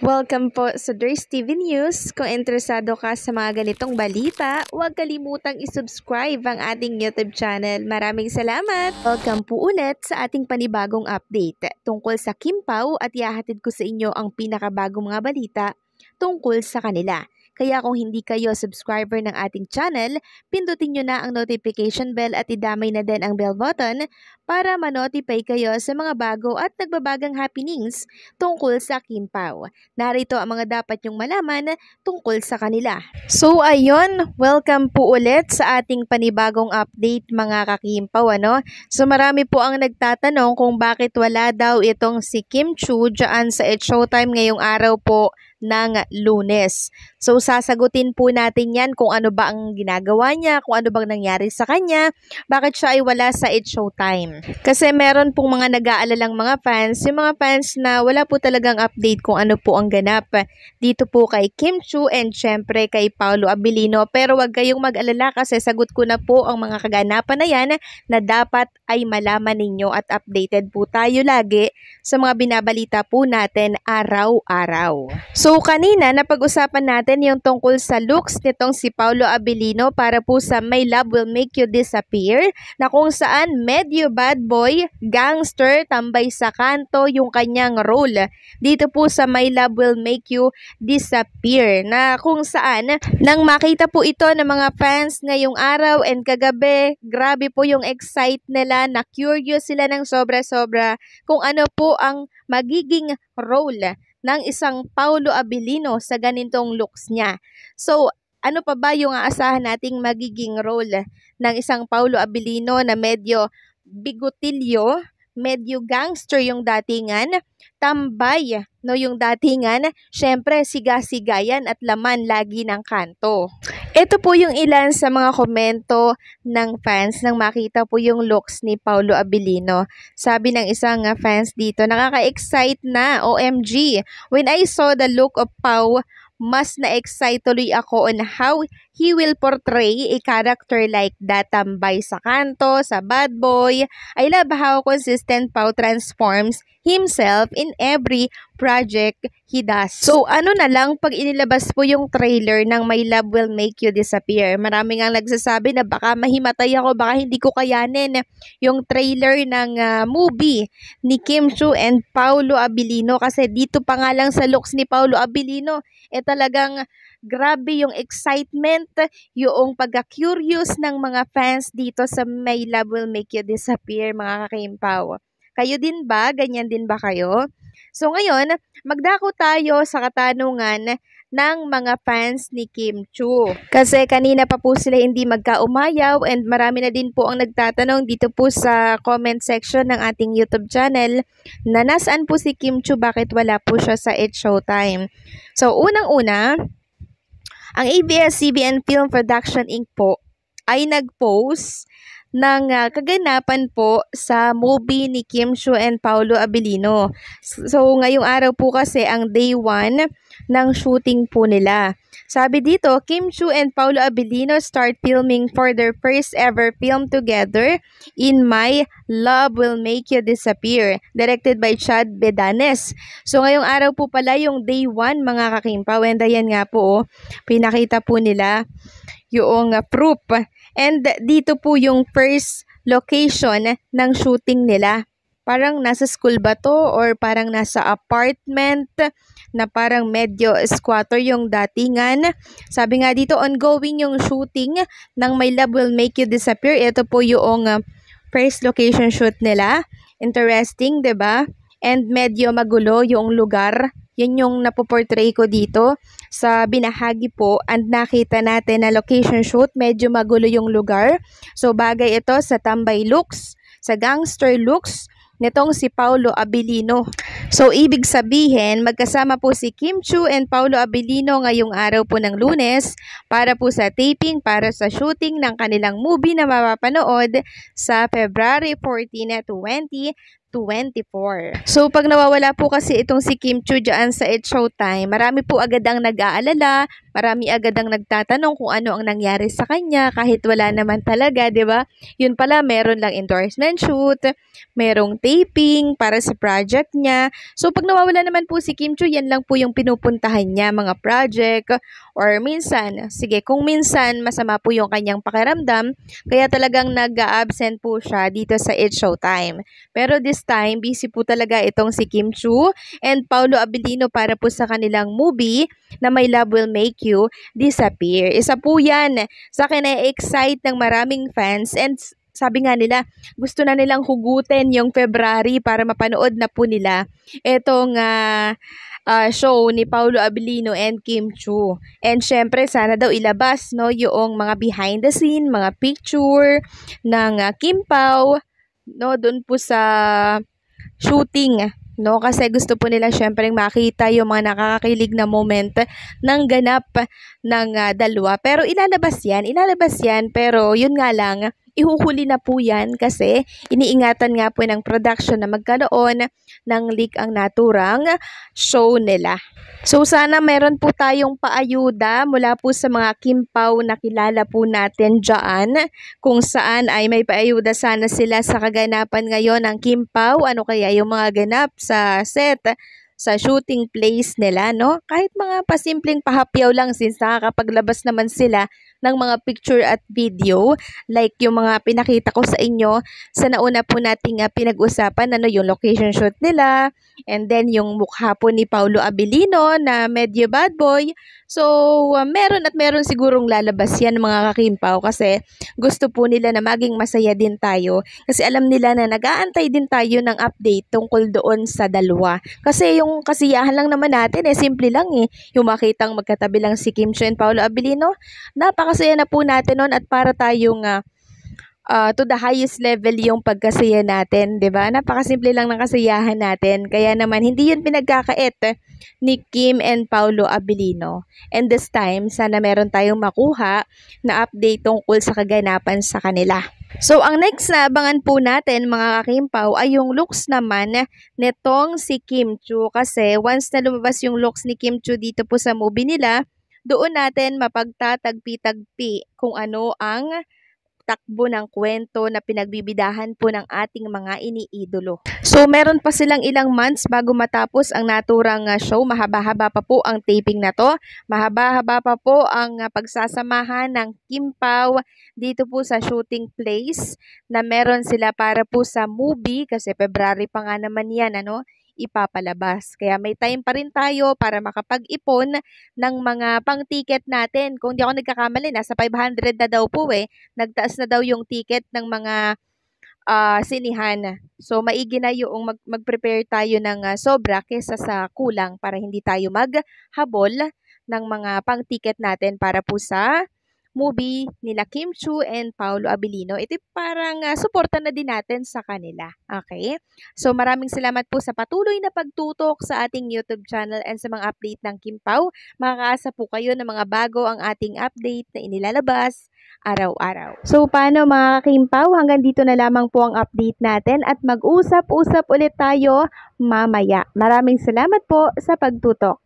Welcome po sa Durst TV News. Kung interesado ka sa mga ganitong balita, huwag kalimutang isubscribe ang ating YouTube channel. Maraming salamat! Welcome po ulit sa ating panibagong update tungkol sa KIMPAU at ihahatid ko sa inyo ang pinakabagong mga balita tungkol sa kanila. Kaya kung hindi kayo subscriber ng ating channel, pindutin nyo na ang notification bell at idamay na din ang bell button para manotify kayo sa mga bago at nagbabagang happenings tungkol sa KIMPAU. Narito ang mga dapat nyong malaman tungkol sa kanila. So ayun, welcome po ulit sa ating panibagong update mga kakimpaw. So marami po ang nagtatanong kung bakit wala daw itong si Kim Chiu dyan sa It Showtime ngayong araw po ng Lunes. So sasagutin po natin yan kung ano ba ang ginagawa niya, kung ano bang nangyari sa kanya, bakit siya ay wala sa It Showtime. Kasi meron pong mga nag-aalalang mga fans, yung mga fans na wala po talagang update kung ano po ang ganap dito po kay Kim Chiu and syempre kay Paulo Avelino. Pero wag kayong mag-alala kasi sagot ko na po ang mga kaganapan na yan na dapat ay malaman ninyo at updated po tayo lagi sa mga binabalita po natin araw-araw. So kanina napag-usapan natin yung tungkol sa looks nitong si Paulo Avelino para po sa My Love Will Make You Disappear na kung saan medyo bad boy, gangster, tambay sa kanto yung kanyang role dito po sa My Love Will Make You Disappear na kung saan nang makita po ito ng mga fans ngayong araw and kagabi, grabe po yung excite nila, na curious sila ng sobra-sobra kung ano po ang magiging role ng isang Paulo Avelino sa ganitong looks niya. So, ano pa ba yung aasahan nating magiging role ng isang Paulo Avelino na medyo bigutilyo, medyo gangster yung datingan, tambay no yung datingan, syempre siga-sigayan at laman lagi ng kanto. Ito po yung ilan sa mga komento ng fans nang makita po yung looks ni Paulo Avelino. Sabi ng isang fans dito, nakaka-excite na, OMG. When I saw the look of Pau, mas na-excite tuloy ako on how he will portray a character like that, tambay sa kanto, sa bad boy. I love how consistent Pau transforms himself in every project he does. So ano na lang pag inilabas po yung trailer ng My Love Will Make You Disappear. Maraming ang nagsasabi na baka mahimatay ako, baka hindi ko kayanin yung trailer ng movie ni Kim Chiu and Paulo Avelino kasi dito pa nga lang sa looks ni Paulo Avelino, talagang grabe yung excitement, yung pagka-curious ng mga fans dito sa My Love Will Make You Disappear mga kakimpaw. Kayo din ba? Ganyan din ba kayo? So ngayon, magdako tayo sa katanungan ng mga fans ni Kim Chiu. Kasi kanina pa po sila hindi magkaumayaw and marami na din po ang nagtatanong dito po sa comment section ng ating YouTube channel na nasaan po si Kim Chiu, bakit wala po siya sa It Showtime. So unang-una, ang ABS-CBN Film Production Inc. po ay nag-post ng kaganapan po sa movie ni Kim Chiu and Paulo Avelino. So ngayong araw po kasi ang day 1 ng shooting po nila. Sabi dito, Kim Chiu and Paulo Avelino start filming for their first ever film together in My Love Will Make You Disappear, directed by Chad Bedanes. So ngayong araw po pala yung day 1 mga kakimpaw. And ayan nga po, pinakita po nila yung proof. And dito po yung first location ng shooting nila. Parang nasa school ba to or parang nasa apartment na parang medyo squatter yung datingan. Sabi nga dito, ongoing yung shooting ng My Love Will Make You Disappear. Ito po yung first location shoot nila. Interesting, diba? And medyo magulo yung lugar. Yan yung napoportray ko dito sa binahagi po and nakita natin na location shoot, medyo magulo yung lugar. So bagay ito sa tambay looks, sa gangster looks nitong si Paulo Avelino. So ibig sabihin, magkasama po si Kim Chiu and Paulo Avelino ngayong araw po ng Lunes para po sa taping, para sa shooting ng kanilang movie na mapapanood sa February 14, 2024. So pag nawawala po kasi itong si Kim Chiu dyan sa It Showtime, marami po agad ang nag-aalala, Marami agad ang nagtatanong kung ano ang nangyari sa kanya kahit wala naman talaga, di ba? Yun pala, meron lang endorsement shoot, merong taping para sa project niya. So pag nawawala naman po si Kim Chiu, yan lang po yung pinupuntahan niya, mga project. Or minsan, sige, kung minsan masama po yung kanyang pakiramdam, kaya talagang nag-absent po siya dito sa It Showtime. Pero this time, busy po talaga itong si Kim Chiu and Paulo Avelino para po sa kanilang movie na My Love Will Make You Disappear. Isa po yan sa akin ay excite ng maraming fans and sabi nga nila, gusto na nilang hugutin yung February para mapanood na po nila itong show ni Paulo Avelino and Kim Chiu. And syempre, sana daw ilabas, no, yung mga behind the scene, mga picture ng KIMPAU, no, doon po sa shooting. No, kasi gusto po nila syempre makita yung mga nakakakilig na moment ng ganap ng dalawa. Pero ilalabas yan. Pero yun nga lang, ihuhuli na po yan kasi iniingatan nga po ng production na magkaroon ng leak ang naturang show nila. So sana meron po tayong paayuda mula po sa mga KIMPAU na kilala po natin dyan, kung saan ay may paayuda sana sila sa kaganapan ngayon ng KIMPAU. Ano kaya yung mga ganap sa set, sa shooting place nila, no? Kahit mga pasimpleng pahapyaw lang since nakakapaglabas naman sila ng mga picture at video like yung mga pinakita ko sa inyo sa nauna po nating pinag-usapan, ano, yung location shoot nila and then yung mukha po ni Paulo Avelino na medyo bad boy. So meron at meron sigurong lalabas yan mga kakimpaw kasi gusto po nila na maging masaya din tayo kasi alam nila na nag-aantay din tayo ng update tungkol doon sa dalawa. Kasi yung kasiyahan lang naman natin, eh, simple lang eh. Yung makitang magkatabi lang si Kim Chiu and Paulo Avelino, napakasaya na po natin nun at para tayong to the highest level yung pagkasaya natin, di ba? Napakasimple lang ng kasiyahan natin. Kaya naman, hindi yun pinagkakait ni Kim and Paulo Avelino. And this time, sana meron tayong makuha na update tungkol sa kaganapan sa kanila. So, ang next na abangan po natin mga kakimpaw ay yung looks naman netong si Kim Chiu kasi once na lumabas yung looks ni Kim Chiu dito po sa movie nila, doon natin mapagtatagpi-tagpi kung ano ang takbo ng kwento na pinagbibidahan po ng ating mga iniidolo. So, meron pa silang ilang months bago matapos ang naturang show. Mahaba-haba pa po ang taping na to. Mahaba-haba pa po ang pagsasamahan ng KIMPAU dito po sa shooting place na meron sila para po sa movie kasi February pa nga naman yan, ano, ipapalabas. Kaya may time pa rin tayo para makapag-ipon ng mga pang-ticket natin. Kung di ako nagkakamali, nasa 500 na daw po eh. Nagtaas na daw yung ticket ng mga sinihan. So, maigi na yung mag-prepare tayo ng sobra kesa sa kulang para hindi tayo maghabol ng mga pang-ticket natin para po sa movie nila Kim Chiu and Paulo Avelino. Ito parang suporta na din natin sa kanila. Okay? So maraming salamat po sa patuloy na pagtutok sa ating YouTube channel and sa mga update ng KIMPAU. Makakaasa po kayo ng mga bago ang ating update na inilalabas araw-araw. So paano mga KIMPAU? Hanggang dito na lamang po ang update natin at mag-usap-usap ulit tayo mamaya. Maraming salamat po sa pagtutok.